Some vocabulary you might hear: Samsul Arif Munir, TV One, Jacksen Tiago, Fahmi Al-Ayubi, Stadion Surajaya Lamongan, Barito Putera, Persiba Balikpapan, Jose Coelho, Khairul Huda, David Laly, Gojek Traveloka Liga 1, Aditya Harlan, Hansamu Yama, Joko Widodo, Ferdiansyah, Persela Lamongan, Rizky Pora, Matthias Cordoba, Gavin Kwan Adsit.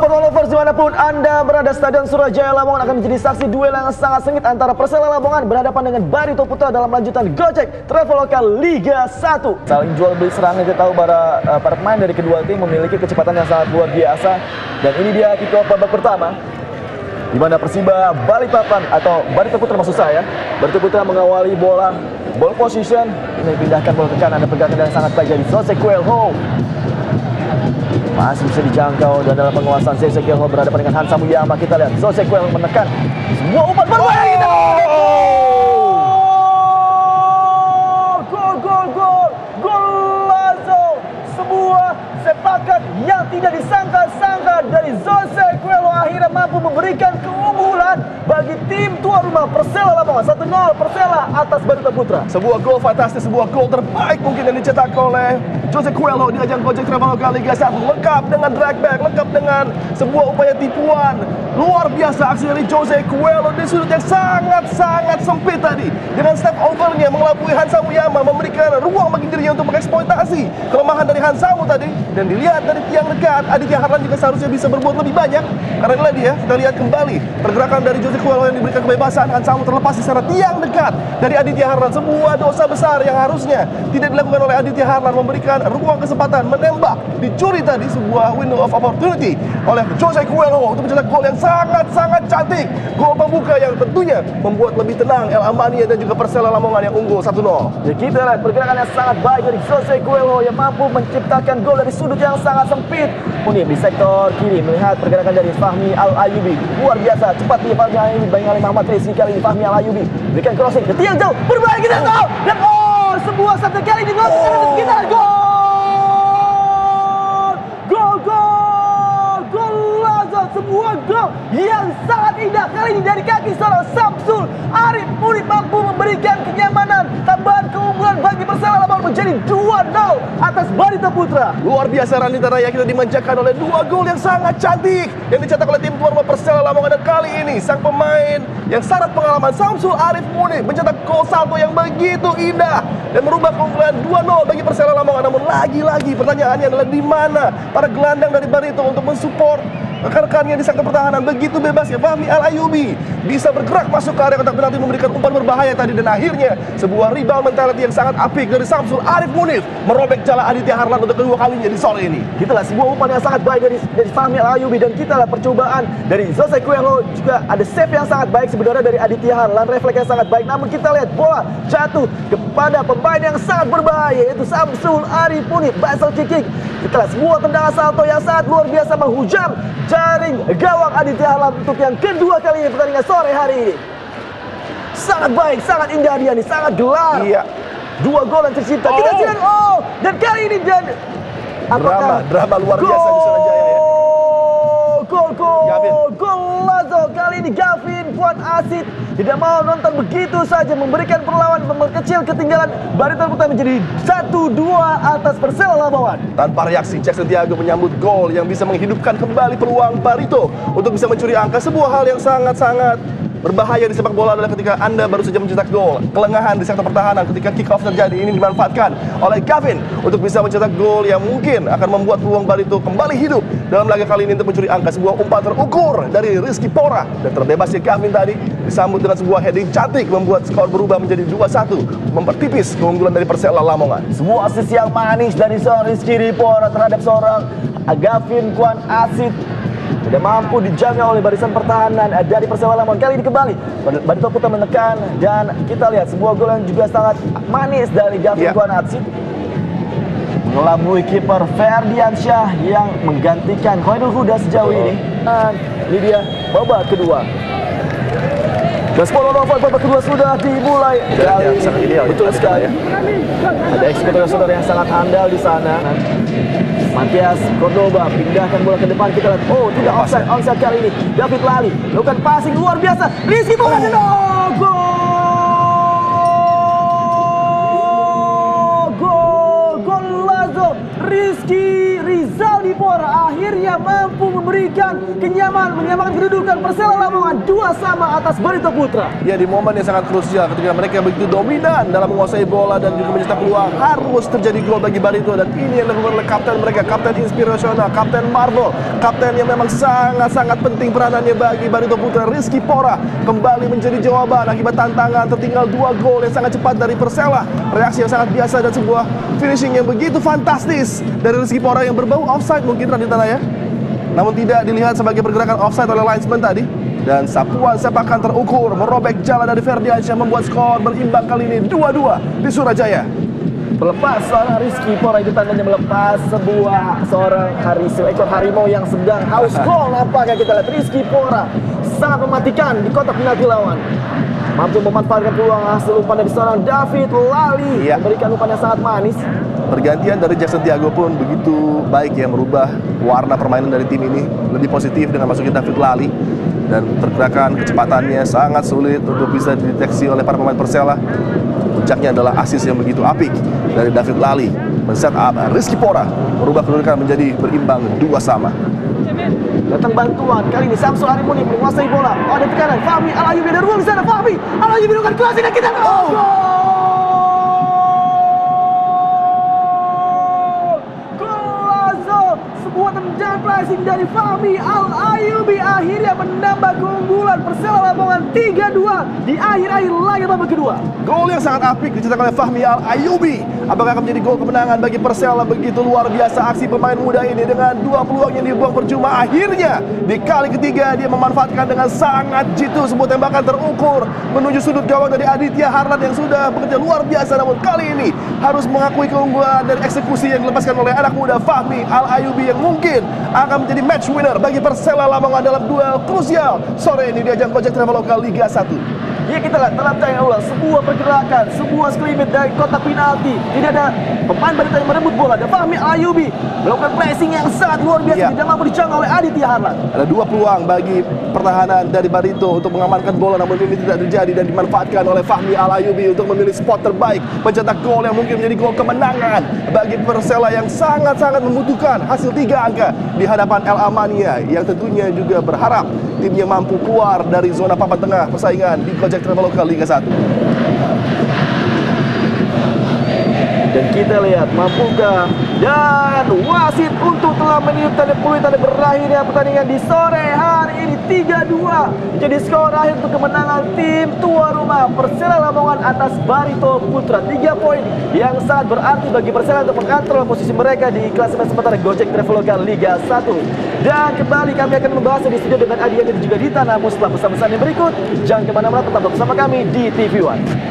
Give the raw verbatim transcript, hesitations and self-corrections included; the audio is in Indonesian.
Sport Lovers dimanapun Anda berada, Stadion Surajaya Lamongan akan menjadi saksi duel yang sangat sengit antara Persela Lamongan berhadapan dengan Barito Putera dalam lanjutan Gojek Traveloka Liga satu. Saling jual beli serangan, kita tahu para, para pemain dari kedua tim memiliki kecepatan yang sangat luar biasa. Dan ini dia kick-off babak pertama, di mana Persiba Balikpapan atau Barito Putera maksud saya, Barito Putera mengawali bola, ball position, ini pindahkan bola ke kanan, ada pegangan yang sangat baik dari Jose Coelho. Masih bisa dijangkau dan dalam penguasaan Jose Coelho berhadapan dengan Hansamu Yama. Kita lihat Jose Coelho menekan semua umpan bermain. Gol, gol, gol, golazo. Sebuah sepakat yang tidak disangka-sangka dari Jose Coelho akhirnya mampu memberikan keunggulan bagi tim tuan rumah Persela Lamongan satu nol Persela atas Barito Putera. Sebuah gol fantastis, sebuah gol terbaik mungkin yang dicetak oleh Jose Coelho di ajang Gojek Traveloka Liga satu, lengkap dengan drag back, lengkap dengan sebuah upaya tipuan. Luar biasa aksi dari Jose Coelho di sudut yang sangat-sangat sempit tadi. Dengan step overnya mengelabui Hansamu Yama, memberikan ruang bagi dirinya untuk mengeksploitasi kelemahan dari Hansamu tadi. Dan dilihat dari tiang dekat, Aditya Harlan juga seharusnya bisa berbuat lebih banyak. Karena inilah dia, kita lihat kembali pergerakan dari Jose Coelho yang diberikan kebebasan. Hansamu terlepas di sana, tiang dekat dari Aditya Harlan. Sebuah dosa besar yang harusnya tidak dilakukan oleh Aditya Harlan, memberikan ruang kesempatan menembak, dicuri tadi sebuah window of opportunity oleh Jose Coelho untuk mencetak gol yang sangat-sangat cantik, gol pembuka yang tentunya membuat lebih tenang El Amania dan juga Persela Lamongan yang unggul satu nol. Ya, kita lihat pergerakan yang sangat baik dari Jose Coelho yang mampu menciptakan gol dari sudut yang sangat sempit. Munir di sektor kiri melihat pergerakan dari Fahmi Al-Ayubi, luar biasa cepat dia Fahmi Al-Ayubi, bayangkan Muhammad Rizky kali ini Fahmi Al-Ayubi berikan crossing ke tiang jauh, bermain kita gol dan oh sebuah satu kali di gol kita gol. Sebuah gol yang sangat indah kali ini dari kaki seorang Samsul Arif Munir mampu memberikan kenyamanan, tambahan keunggulan bagi Persela Lamongan menjadi dua nol atas Barito Putera. Luar biasa Ranita Raya, kita dimanjakan oleh dua gol yang sangat cantik yang dicetak oleh tim tuan rumah Persela Lamongan. Dan kali ini sang pemain yang sangat pengalaman Samsul Arif Munir mencetak gol salto yang begitu indah dan merubah keunggulan dua nol bagi Persela Lamongan. Namun lagi-lagi pertanyaannya adalah di mana para gelandang dari Barito untuk mensupport rekan-rekannya di sektor pertahanan. Begitu bebas ya Fahmi Al-Ayubi bisa bergerak masuk ke area kotak penalti, memberikan umpan berbahaya tadi. Dan akhirnya sebuah rebound mentality yang sangat apik dari Samsul Arif Munir merobek jala Aditya Harlan untuk kedua kalinya di sore ini. Kita lihat sebuah umpan yang sangat baik dari, dari Fahmi Al-Ayubi. Dan kita lihat percobaan dari Jose Coelho, juga ada save yang sangat baik sebenarnya dari Aditya Harlan, refleksnya sangat baik. Namun kita lihat bola jatuh kepada pemain yang sangat berbahaya yaitu Samsul Arif Munir. Basel kicking, kita lihat sebuah tendangan salto yang sangat luar biasa menghujam jaring gawang Aditya Harlan untuk yang kedua kalinya pertandingan sore hari ini. Sangat baik, sangat indah dia nih, sangat gelar. Iya. Dua gol yang tercipta. Oh. Kita silakan oh dan kali ini dan apakah drama, drama luar biasa di Surajaya ya. Gol, gol, gol, lazo. Kali ini Gavin Kwan Adsit tidak mau nonton begitu saja, memberikan perlawan, memperkecil ketinggalan Barito Putera menjadi satu dua atas Persela Lamongan. Tanpa reaksi, Jacksen Tiago menyambut gol yang bisa menghidupkan kembali peluang Barito untuk bisa mencuri angka. Sebuah hal yang sangat-sangat berbahaya di sepak bola adalah ketika Anda baru saja mencetak gol. Kelengahan di sektor pertahanan ketika kick-off terjadi ini dimanfaatkan oleh Gavin untuk bisa mencetak gol yang mungkin akan membuat peluang Barito kembali hidup dalam laga kali ini untuk mencuri angka. Sebuah umpan terukur dari Rizky Pora dan terbebasnya Gavin tadi disambut dengan sebuah heading cantik membuat skor berubah menjadi dua satu, mempertipis keunggulan dari Persela Lamongan. Sebuah asis yang manis dari seorang Rizky Pora terhadap seorang Gavin Kwan Adsit. Tidak mampu dijaga oleh barisan pertahanan dari Persela Lamongan. Kali ini kembali Barito Putera menekan dan kita lihat sebuah gol yang juga sangat manis dari Gavin Kwan Adsit, mengelabui kiper Ferdiansyah yang menggantikan Khairul Huda sejauh ini. Dan ini dia babak kedua. Dan sepuluh novel babak kedua sudah dimulai. Kali ini betul sekali. Ada eksekutor saudara yang sangat handal di sana. Matthias Cordoba pindahkan bola ke depan, kita lihat oh tidak offside, offside kali ini David Laly melakukan passing luar biasa. Rizky Pora oh. Gol gol gol lazo Rizky Rizal di Pora akhirnya mampu memberikan kenyaman, menyamakan kedudukan Persela Lamongan dua sama atas Barito Putera. Ya, di momen yang sangat krusial ketika mereka begitu dominan dalam menguasai bola dan juga mencetak peluang, harus terjadi gol bagi Barito, dan ini yang dilakukan oleh kapten mereka, kapten inspirasional, kapten Marvel, kapten yang memang sangat-sangat penting peranannya bagi Barito Putera, Rizky Pora, kembali menjadi jawaban akibat tantangan tertinggal dua gol yang sangat cepat dari Persela. Reaksi yang sangat biasa dan sebuah finishing yang begitu fantastis dari Rizky Pora yang berbau offside mungkin Raditana ya, namun tidak dilihat sebagai pergerakan offside oleh linesman tadi. Dan sapuan sepakan terukur merobek jalan dari Ferdiansyah, membuat skor berimbang kali ini dua dua di Surajaya. Melepas seorang Rizky Pora itu tandanya melepas sebuah seorang harimau, ekor harimau yang sedang haus gol. Apakah kita lihat Rizky Pora sangat mematikan di kotak penalti lawan, mampu memanfaatkan peluang hasil umpan dari seorang David Laly, ya, memberikan umpan yang sangat manis. Pergantian dari Jacksen Tiago pun begitu baik ya, merubah warna permainan dari tim ini lebih positif dengan masuknya David Laly, dan pergerakan kecepatannya sangat sulit untuk bisa dideteksi oleh para pemain Persela. Puncaknya adalah assist yang begitu apik dari David Laly, men-set up Rizky Pora, merubah kedudukan menjadi berimbang dua sama. Datang bantuan kali ini Samsul Arif Munir menguasai bola. Oh, ada tekanan Fahmi Al-Ayubi, ada ruang di sana. Fahmi Al-Ayubi dengan klasik dan kita oh, gol. Gol! Sebuah tendangan pressing dari Fahmi Al-Ayubi akhirnya menambah keunggulan Persela Lamongan tiga dua di akhir-akhir laga babak kedua. Gol yang sangat apik dicetak oleh Fahmi Al-Ayubi. Apakah akan menjadi gol kemenangan bagi Persela? Begitu luar biasa aksi pemain muda ini, dengan dua peluang yang dibuang percuma. Akhirnya di kali ketiga dia memanfaatkan dengan sangat jitu sebuah tembakan terukur menuju sudut gawang dari Aditya Harlan yang sudah bekerja luar biasa. Namun kali ini harus mengakui keunggulan dan eksekusi yang dilepaskan oleh anak muda Fahmi Al-Ayubi yang mungkin akan menjadi match winner bagi Persela Lamongan dalam duel krusial sore ini di ajang Gojek Traveloka Liga satu. Ya, kita lihat dalam tayang ulang sebuah pergerakan, sebuah sekelibet dari kotak penalti. Tidak ada pemain Barito yang merebut bola. Dan Fahmi Al-Ayubi melakukan pressing yang sangat luar biasa, ya, tidak mampu dijangkau oleh Aditya Harlan. Ada dua peluang bagi pertahanan dari Barito untuk mengamankan bola, namun ini tidak terjadi dan dimanfaatkan oleh Fahmi Al-Ayubi untuk memilih spot terbaik pencetak gol yang mungkin menjadi gol kemenangan bagi Persela yang sangat-sangat membutuhkan hasil tiga angka di hadapan El Amania yang tentunya juga berharap timnya mampu keluar dari zona papan tengah persaingan di Gojek Traveloka Liga satu. Dan kita lihat mampukah, dan wasit untuk telah meniup tanda peluit tanda berakhirnya pertandingan di sore hari ini tiga dua. Jadi skor akhir untuk kemenangan tim tua rumah Persela Lamongan atas Barito Putera. tiga poin yang sangat berarti bagi Persela untuk mengontrol posisi mereka di klasemen sementara Gojek Traveloka Liga satu. Dan kembali kami akan membahas di studio dengan Adi dan juga di Tanah Muslim bersama-sama berikut. Jangan kemana-mana, tetap bersama kami di T V One.